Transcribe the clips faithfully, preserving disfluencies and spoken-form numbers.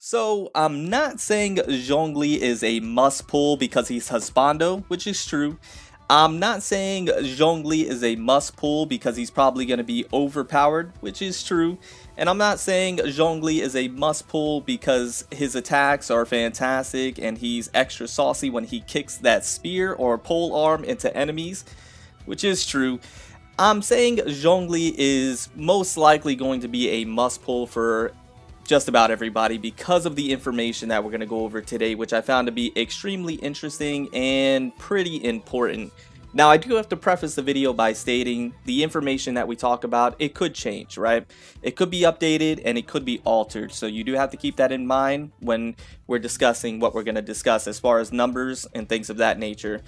So, I'm not saying Zhongli is a must-pull because he's Husbando, which is true. I'm not saying Zhongli is a must-pull because he's probably going to be overpowered, which is true. And I'm not saying Zhongli is a must-pull because his attacks are fantastic and he's extra saucy when he kicks that spear or pole arm into enemies, which is true. I'm saying Zhongli is most likely going to be a must-pull for just about everybody because of the information that we're going to go over today, which I found to be extremely interesting and pretty important. Now, I do have to preface the video by stating the information that we talk about, it could change, right? It could be updated and it could be altered. So you do have to keep that in mind when we're discussing what we're going to discuss as far as numbers and things of that nature.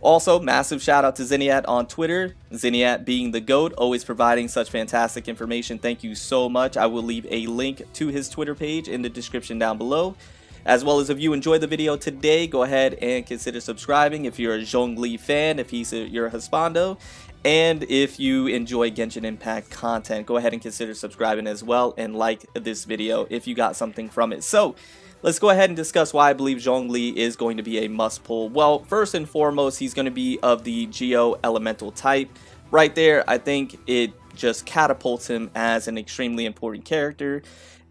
Also, massive shout out to Zhenyet on Twitter, Zhenyet being the GOAT, always providing such fantastic information. Thank you so much. I will leave a link to his Twitter page in the description down below. As well as if you enjoyed the video today, go ahead and consider subscribing if you're a Zhongli fan, if he's a, you're a Husbando, and if you enjoy Genshin Impact content, go ahead and consider subscribing as well and like this video if you got something from it. So, let's go ahead and discuss why I believe Zhongli is going to be a must-pull. Well, first and foremost, he's going to be of the Geo elemental type. Right there, I think it just catapults him as an extremely important character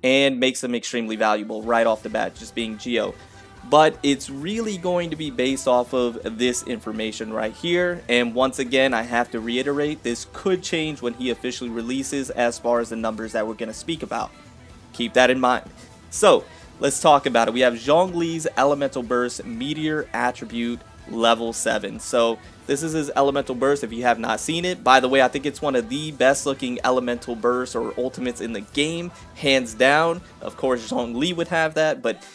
and makes him extremely valuable right off the bat, just being Geo. But it's really going to be based off of this information right here. And once again, I have to reiterate, this could change when he officially releases as far as the numbers that we're going to speak about. Keep that in mind. So, let's talk about it. We have Zhongli's Elemental Burst Meteor Attribute level seven. So this is his Elemental Burst if you have not seen it. By the way, I think it's one of the best looking Elemental Bursts or Ultimates in the game, hands down. Of course, Zhongli would have that, but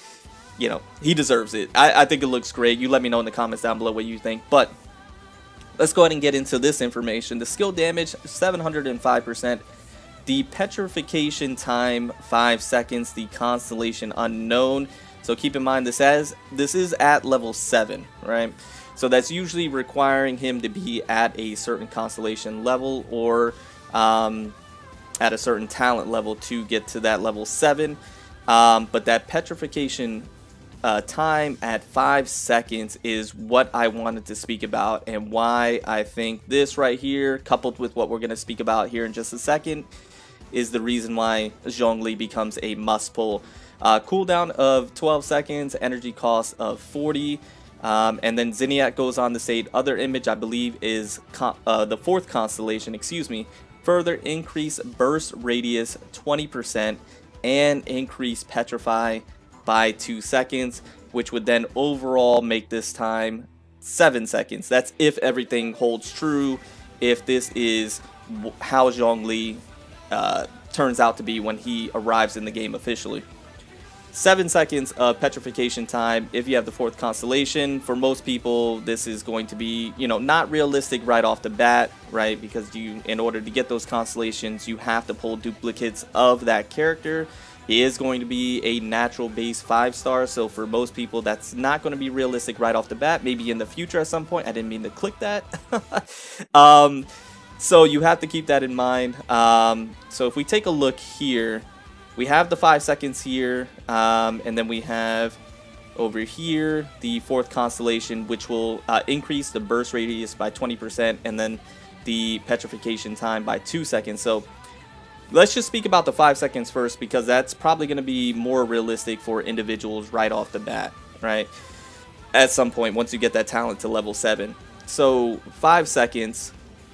you know, he deserves it. I, I think it looks great. You let me know in the comments down below what you think, but let's go ahead and get into this information. The skill damage, seven hundred five percent. The petrification time, five seconds, the constellation unknown. So keep in mind this as this is at level seven, right? So that's usually requiring him to be at a certain constellation level or um, at a certain talent level to get to that level seven. Um, but that petrification uh, time at five seconds is what I wanted to speak about and why I think this right here, coupled with what we're going to speak about here in just a second, is the reason why Zhongli becomes a must pull. Uh, cooldown of twelve seconds, energy cost of forty, um, and then Zhenyet goes on to state other image, I believe is uh, the fourth constellation, excuse me, further increase burst radius twenty percent and increase petrify by two seconds, which would then overall make this time seven seconds. That's if everything holds true, if this is how Zhongli Uh, turns out to be when he arrives in the game officially. Seven seconds of petrification time if you have the fourth constellation. For most people, this is going to be, you know, not realistic right off the bat, right? Because you, in order to get those constellations, you have to pull duplicates of that character. He is going to be a natural base five star, so for most people that's not going to be realistic right off the bat. Maybe in the future at some point. I didn't mean to click that. um So you have to keep that in mind. Um, so if we take a look here, we have the five seconds here, um, and then we have over here the fourth constellation, which will uh, increase the burst radius by twenty percent and then the petrification time by two seconds. So let's just speak about the five seconds first, because that's probably going to be more realistic for individuals right off the bat, right? At some point, once you get that talent to level seven. So five seconds.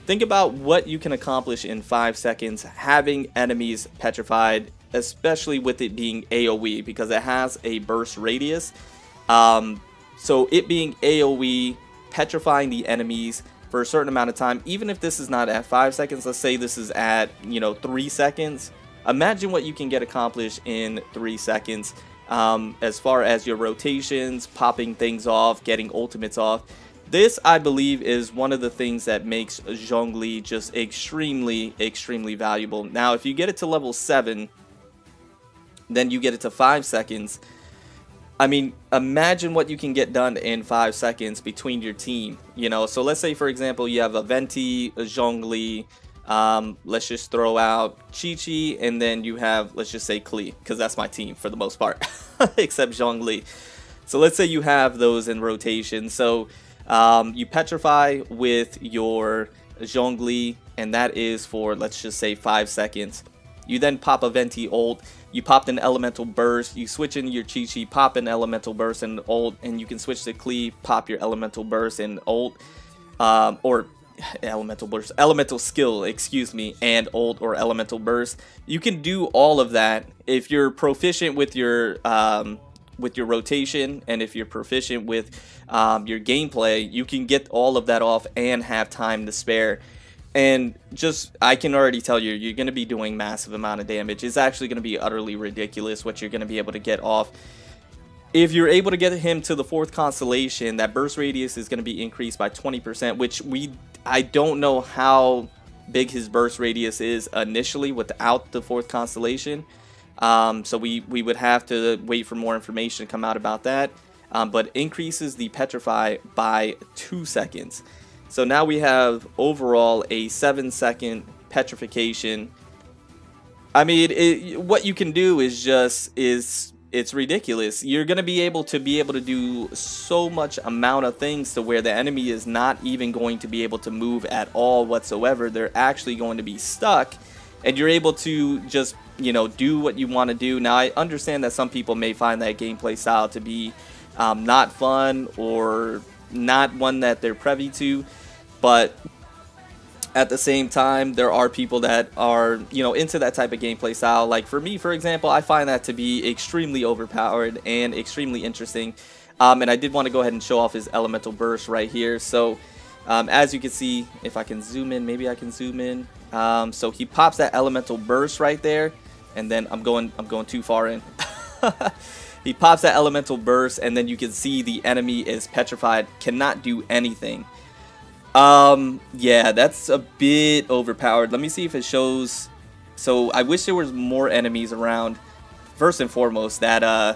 Think about what you can accomplish in five seconds having enemies petrified, especially with it being A O E, because it has a burst radius. Um, so it being A O E, petrifying the enemies for a certain amount of time, even if this is not at five seconds, let's say this is at, you know, three seconds. Imagine what you can get accomplished in three seconds um, as far as your rotations, popping things off, getting ultimates off. This, I believe, is one of the things that makes Zhongli just extremely, extremely valuable. Now, if you get it to level seven, then you get it to five seconds. I mean, imagine what you can get done in five seconds between your team. You know, so let's say, for example, you have a Venti, a Zhongli, Um, let's just throw out Qiqi, and then you have, let's just say Klee, because that's my team for the most part, except Zhongli. So let's say you have those in rotation. So um, you petrify with your Zhongli, and that is for, let's just say, five seconds. You then pop a Venti ult, you pop an elemental burst, you switch in your Qiqi, pop an elemental burst and ult, and you can switch to Klee, pop your elemental burst and ult, um, or elemental burst, elemental skill, excuse me, and ult or elemental burst. You can do all of that if you're proficient with your um, with your rotation, and if you're proficient with um, your gameplay, you can get all of that off and have time to spare. And just, I can already tell you, you're going to be doing massive amount of damage. It's actually going to be utterly ridiculous what you're going to be able to get off. If you're able to get him to the fourth constellation, that burst radius is going to be increased by twenty percent, which we, I don't know how big his burst radius is initially without the fourth constellation. Um, so we, we would have to wait for more information to come out about that. Um, but increases the petrify by two seconds. So now we have overall a seven second petrification. I mean, it, what you can do is just, is it's ridiculous. You're going to be able to be able to do so much amount of things to where the enemy is not even going to be able to move at all whatsoever. They're actually going to be stuck, and you're able to just, you know, do what you want to do. Now, I understand that some people may find that gameplay style to be um, not fun or not one that they're privy to, but at the same time, there are people that are, you know, into that type of gameplay style. Like for me, for example, I find that to be extremely overpowered and extremely interesting. Um, and I did want to go ahead and show off his elemental burst right here. So um, as you can see, if I can zoom in, maybe I can zoom in. Um, so he pops that elemental burst right there, and then I'm going, I'm going too far in. He pops that elemental burst, and then you can see the enemy is petrified, cannot do anything. Um, yeah, that's a bit overpowered. Let me see if it shows. So I wish there was more enemies around. First and foremost, that uh,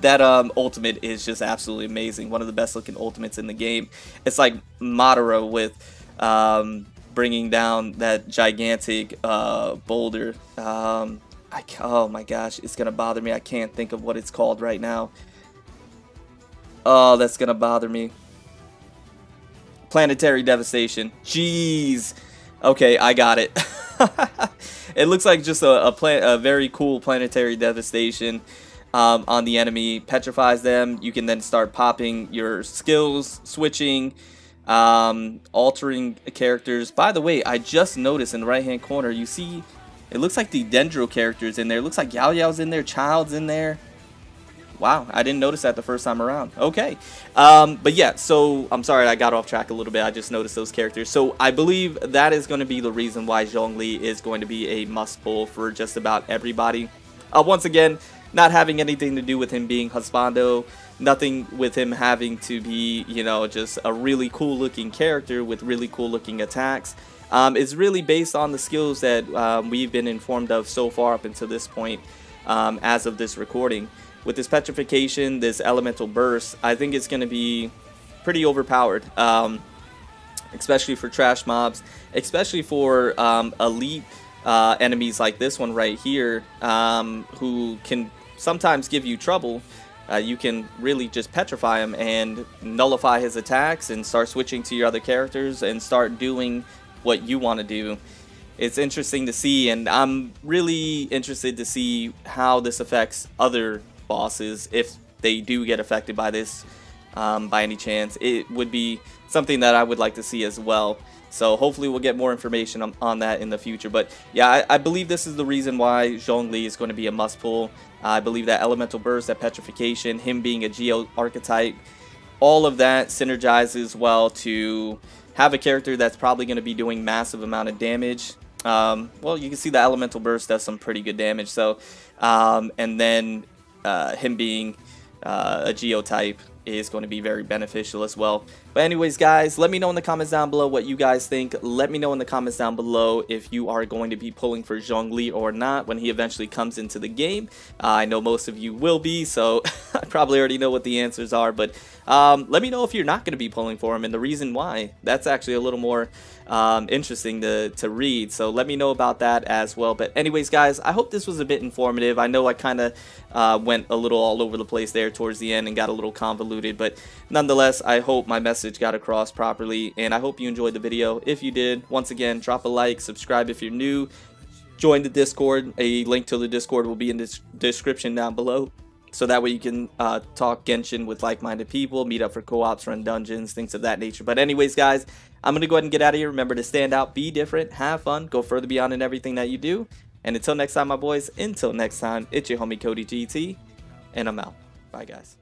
that um ultimate is just absolutely amazing. One of the best looking ultimates in the game. It's like Madara with um bringing down that gigantic uh boulder. Um. I, oh my gosh, it's gonna bother me. I can't think of what it's called right now. Oh, that's gonna bother me. Planetary Devastation. Jeez. Okay, I got it. It looks like just a, a, plan, a very cool Planetary Devastation um, on the enemy. Petrifies them. You can then start popping your skills, switching, um, altering characters. By the way, I just noticed in the right-hand corner, you see, it looks like the Dendro character's in there. It looks like Yao Yao's in there. Child's in there. Wow, I didn't notice that the first time around. Okay. Um, but yeah, so I'm sorry I got off track a little bit. I just noticed those characters. So I believe that is going to be the reason why Zhongli is going to be a must pull for just about everybody. Uh, once again, not having anything to do with him being husbando. Nothing with him having to be, you know, just a really cool looking character with really cool looking attacks. Um, it's really based on the skills that um, we've been informed of so far up until this point, um, as of this recording. With this petrification, this elemental burst, I think it's going to be pretty overpowered, um, especially for trash mobs, especially for um, elite uh, enemies like this one right here, um, who can sometimes give you trouble. Uh, you can really just petrify him and nullify his attacks and start switching to your other characters and start doing what you want to do. It's interesting to see, and I'm really interested to see how this affects other bosses if they do get affected by this, um, by any chance. It would be something that I would like to see as well. So hopefully we'll get more information on, on that in the future. But yeah, I, I believe this is the reason why Zhongli is going to be a must pull. I believe that elemental burst, that petrification, him being a Geo archetype, all of that synergizes well to have a character that's probably going to be doing massive amount of damage. Um, well, you can see the elemental burst does some pretty good damage. So, um, and then uh, him being uh, a Geo type is going to be very beneficial as well. But anyways, guys, let me know in the comments down below what you guys think. Let me know in the comments down below if you are going to be pulling for Zhongli or not when he eventually comes into the game. Uh, I know most of you will be, so I probably already know what the answers are, but Um, let me know if you're not going to be pulling for him and the reason why. That's actually a little more um, interesting to, to read. So let me know about that as well. But anyways, guys, I hope this was a bit informative. I know I kind of uh, went a little all over the place there towards the end and got a little convoluted, but nonetheless, I hope my message got across properly, and I hope you enjoyed the video. If you did, once again, drop a like, subscribe if you're new, join the Discord. A link to the Discord will be in the description down below. So that way you can uh, talk Genshin with like-minded people, meet up for co-ops, run dungeons, things of that nature. But anyways, guys, I'm going to go ahead and get out of here. Remember to stand out, be different, have fun, go further beyond in everything that you do. And until next time, my boys, until next time, it's your homie Cody G T, and I'm out. Bye, guys.